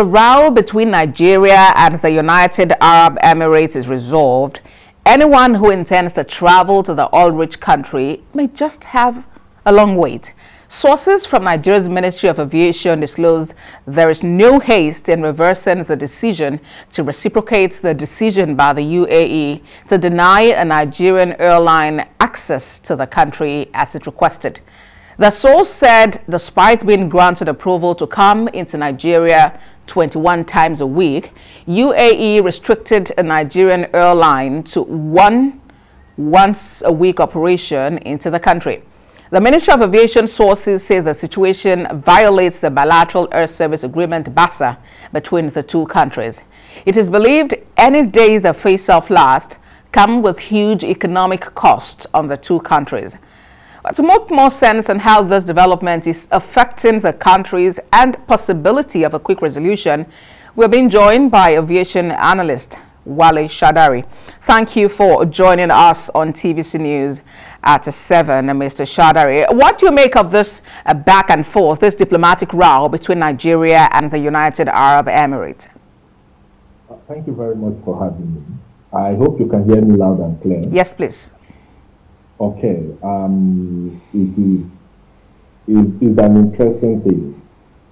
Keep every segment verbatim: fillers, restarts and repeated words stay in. The row between Nigeria and the United Arab Emirates is resolved. Anyone who intends to travel to the oil-rich country may just have a long wait. Sources from Nigeria's Ministry of Aviation disclosed there is no haste in reversing the decision to reciprocate the decision by the U A E to deny a Nigerian airline access to the country as it requested. The source said despite being granted approval to come into Nigeria twenty-one times a week, U A E restricted a Nigerian airline to one once-a-week operation into the country. The Ministry of Aviation sources say the situation violates the bilateral air service agreement B A S A between the two countries. It is believed any day the face-off lasts come with huge economic costs on the two countries. To make more sense on how this development is affecting the countries and possibility of a quick resolution, we're being joined by aviation analyst Wale Shadare. Thank you for joining us on T V C News at seven, Mister Shadare. What do you make of this uh, back and forth, this diplomatic row between Nigeria and the United Arab Emirates? Thank you very much for having me. I hope you can hear me loud and clear. Yes, please. Okay, um, it is it is an interesting thing.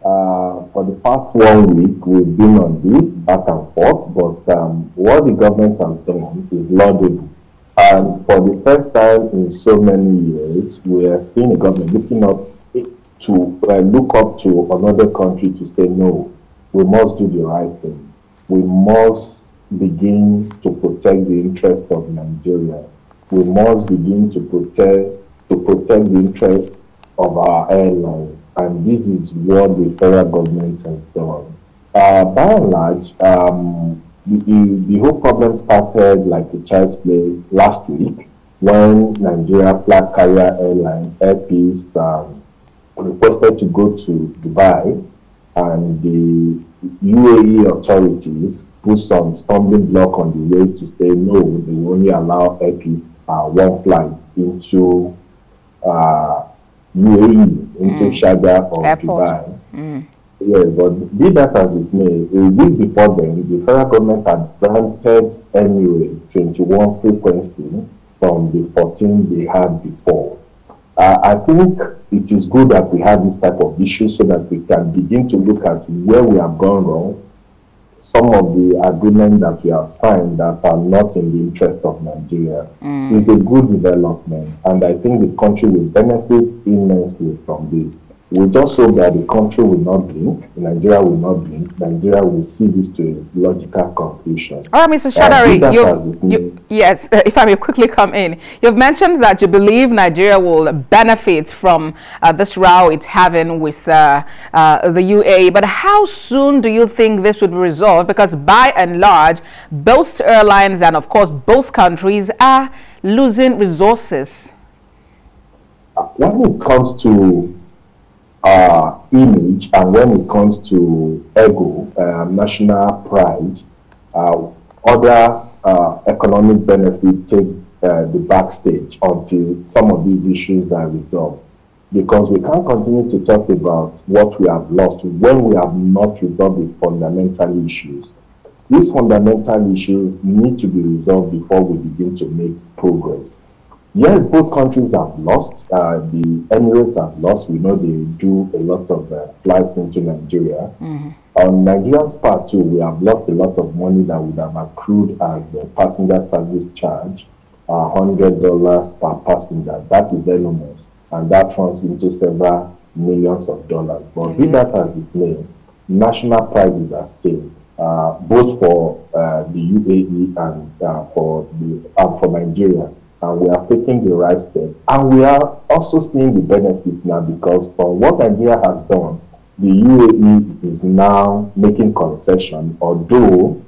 Uh, for the past one week, we've been on this back and forth, but um, what the government has done is laudable. And for the first time in so many years, we are seeing the government looking up to uh, look up to another country to say, no, we must do the right thing. We must begin to protect the interest of Nigeria. We must begin to protest, to protect the interests of our airlines, and this is what the federal government has done. Uh, by and large, um, the, the whole problem started like a child's play last week when Nigeria flag carrier airline Airpeace um, requested to go to Dubai, and the U A E authorities put some stumbling block on the ways to say no, they only allow Airpeace uh, one flight into uh, U A E, into mm. Sharjah or Airport. Dubai. Mm. Yeah, but be that as it may, a week before then, the federal government had granted anyway twenty-one frequency from the fourteen they had before. Uh, I think it is good that we have this type of issue so that we can begin to look at where we have gone wrong, some of the agreements that we have signed that are not in the interest of Nigeria. Mm. It's a good development, and I think the country will benefit immensely from this. We just hope that the country will not blink, Nigeria will not blink, Nigeria will see this to a logical conclusion. All right, Mister Shadare, you, you, yes, uh, if I may quickly come in. You've mentioned that you believe Nigeria will benefit from uh, this row it's having with uh, uh, the U A E, but how soon do you think this would be resolved? Because by and large, both airlines and of course both countries are losing resources. Uh, when it comes to Uh, image, and when it comes to ego, uh, national pride, uh, other uh, economic benefits take uh, the backstage until some of these issues are resolved. Because we can't continue to talk about what we have lost when we have not resolved the fundamental issues. These fundamental issues need to be resolved before we begin to make progress. Yes, both countries have lost. Uh, the Emirates have lost. We know they do a lot of uh, flights into Nigeria. Mm-hmm. On Nigeria's part too, we have lost a lot of money that would have accrued as the passenger service charge, uh, one hundred dollars per passenger. That is enormous, and that runs into several millions of dollars. But mm-hmm. be that as it may, national pride is at stake, uh, both for uh, the U A E and uh, for the uh, for Nigeria. And we are taking the right step, and we are also seeing the benefit now, because from what Nigeria has done, the U A E is now making concession, although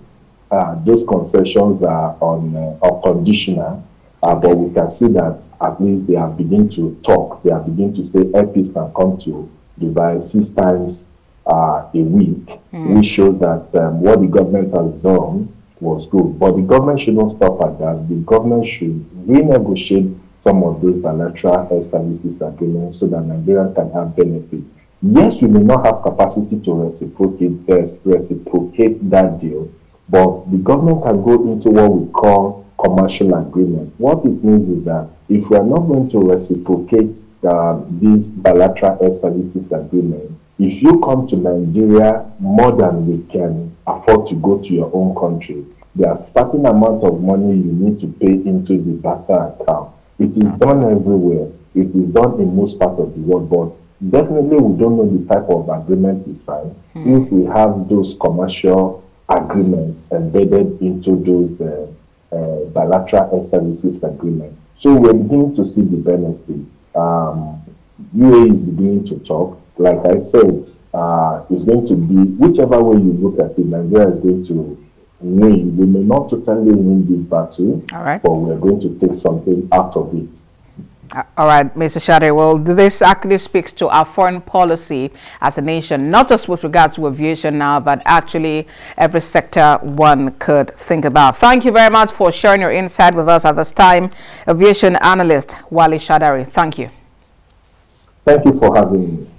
uh, those concessions are on uh, are conditional, uh, but we can see that at least they are beginning to talk. They are beginning to say Airpeace can come to Dubai six times uh, a week, mm. which shows that um, what the government has done was good. But the government shouldn't stop at that. The government should renegotiate some of those bilateral health services agreements so that Nigeria can have benefit. Yes, we may not have capacity to reciprocate, uh, reciprocate that deal, but the government can go into what we call commercial agreement. What it means is that if we are not going to reciprocate uh, these bilateral air services agreement, if you come to Nigeria more than we can afford to go to your own country, there are certain amount of money you need to pay into the BASA account. It is done everywhere. It is done in most parts of the world, but definitely we don't know the type of agreement we sign mm. if we have those commercial agreements embedded into those uh, uh, bilateral air services agreements. So we're beginning to see the benefit. Um, U A E is beginning to talk. Like I said, uh, it's going to be, whichever way you look at it, Nigeria is going to win. We may not totally win this battle, All right. but we're going to take something out of it. All right, Mister Shadare, well, this actually speaks to our foreign policy as a nation, not just with regards to aviation now, but actually every sector one could think about. Thank you very much for sharing your insight with us at this time, aviation analyst Wale Shadare. Thank you. Thank you for having me.